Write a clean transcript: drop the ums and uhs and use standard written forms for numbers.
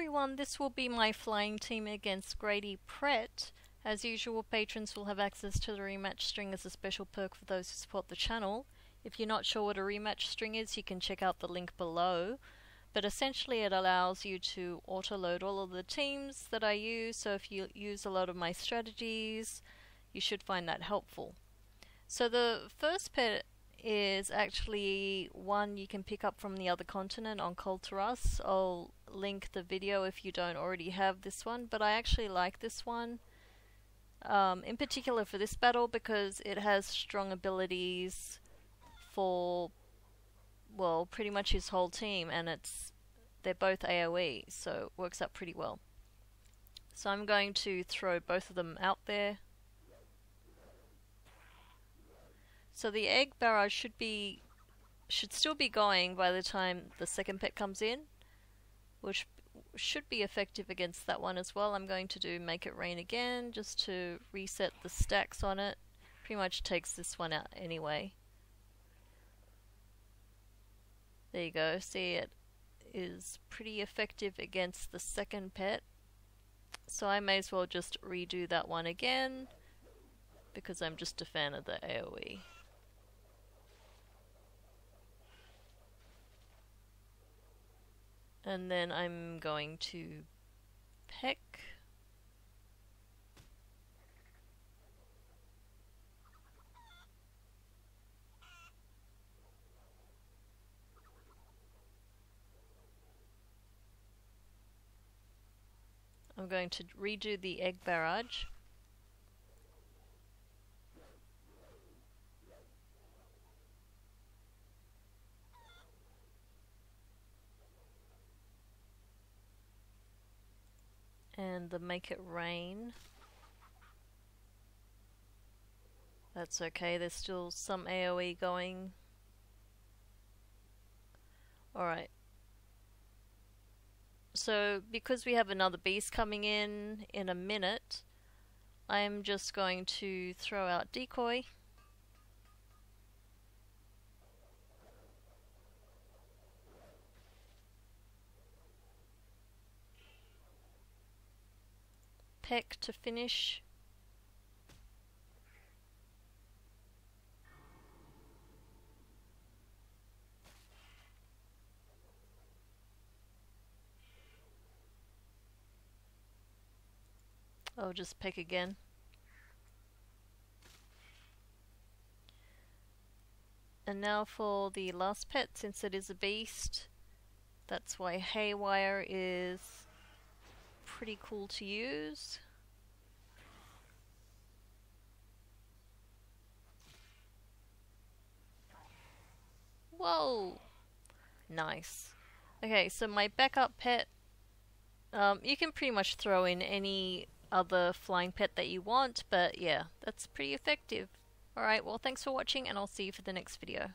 everyone, this will be my flying team against Grady Prett. As usual, patrons will have access to the rematch string as a special perk for those who support the channel. If you're not sure what a rematch string is, you can check out the link below. But essentially it allows you to autoload all of the teams that I use, so if you use a lot of my strategies, you should find that helpful. So the first pet is actually one you can pick up from the other continent on Kul Tiras. I'll link the video if you don't already have this one, but I actually like this one. In particular for this battle because it has strong abilities for, well, pretty much his whole team, and they're both AoE, so it works out pretty well. So I'm going to throw both of them out there. So the Egg Barrage should still be going by the time the second pet comes in, which should be effective against that one as well. I'm going to do Make It Rain again just to reset the stacks on it. Pretty much takes this one out anyway. There you go, see, it is pretty effective against the second pet, so I may as well just redo that one again because I'm just a fan of the AoE. And then I'm going to peck. I'm going to redo the Egg Barrage. And the Make It Rain. That's okay, there's still some AoE going. Alright. So because we have another beast coming in a minute, I'm just going to throw out Decoy. Peck to finish. I'll just peck again. And now for the last pet, since it is a beast, that's why Haywire is pretty cool to use. Whoa! Nice. Okay, so my backup pet, you can pretty much throw in any other flying pet that you want, but yeah, that's pretty effective. Alright, well, thanks for watching, and I'll see you for the next video.